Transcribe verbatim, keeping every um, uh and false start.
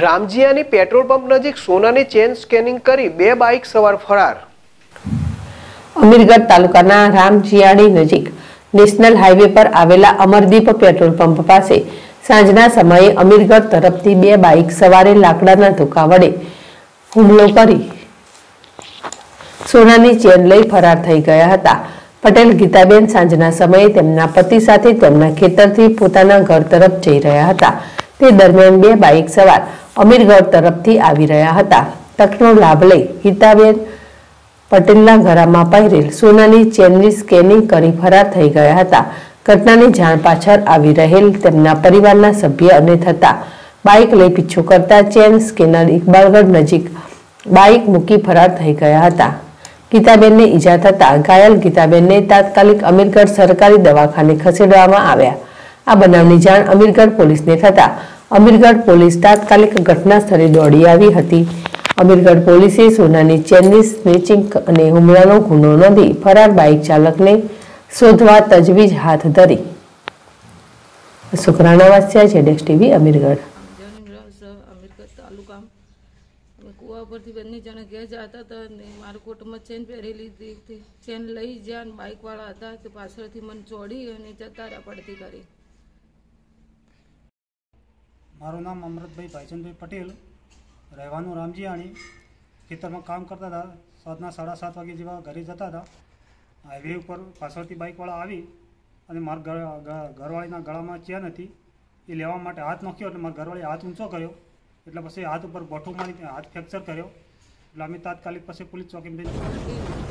रामजियानी petrol pump नजीक सोनानी chain scanning करी बे bike सवार फरार। अमीरगढ़ तालुकाना रामजियानी नजीक नेशनल हाईवे पर आवेला अमरदीप पेट्रोल पंप पासे सांजना समये अमीरगढ़ तरफथी बे बाइक सवारे लाकडाना धोका वडे हुमलो करी सोनानी चेन लई फरार थई गया हता। पटेल गीताबेन सांजना समये तेमना पति साथे तेमना खेतरथी पोताना घर तरफ जई रह्या हता। ते दरमियान बे बाइक सवार अमीरगढ़ तरफथी आवी रह्या हता। तकनो लाभ लई गीताबेन पटेलना घरामां पहिरेल सोनानी चेननी स्केनिंग करी फरार थई गया हता। घटनानी जाण पाछळ आवी रहेल तेमना परिवारना सभ्य अने थता बाइक लई पीछो करता चेन स्केनर इकबालगढ़ नजीक बाइक मूकी फरार थई गया हता। गीताबेनने ईजा थता घायल गीताबेनने तात्कालिक अमीरगढ़ सरकारी दवाखाने खसेडवामां आव्या। आ बनावनी जाण अमीरगढ़ पोलीसने थता अमीरगढ़ पोलीस तात्कालिक घटना स्थळे दौड़ी आवी हती। अमीरगढ़ पोलीसे सोनानी चेननी स्नेचिंग अने हुमलानो गुनो नोंधी फरार बाइक चालकने शोधवा तजवीज हाथ धरी। सुखराणा वासिया ज़ेडएसटीवी अमीरगढ़। तालुका में कुआ पर थी बन्नी जाने गया जाता था ने मार कोट में चेन पहरेली थी चेन लई जान बाइक वाला आता तो पाछळ थी मन चोड़ी अने जता रहा पड़ती करी। मारो नाम अमृतभाई भाईचंद पटेल રહેવાનું રામજીયાણી ખેતરમાં કામ કરતા હતા। સાંજના સાડા સાત વાગે જેવા ઘરે જતા હતા। હાઈવે ઉપર પાછળથી બાઇકવાળા આવી અને મારા ઘરવાળીના ગળામાં ચેન હતી એ લેવા માટે હાથ નાખ્યો એટલે મારા ઘરવાળીએ હાથ ઊંચો કર્યો એટલે પછી હાથ ઉપર ગોઠો મારી હાથ ફ્રેક્ચર કર્યો એટલે અમે તાત્કાલિક પછી પોલીસ ચોકીમાં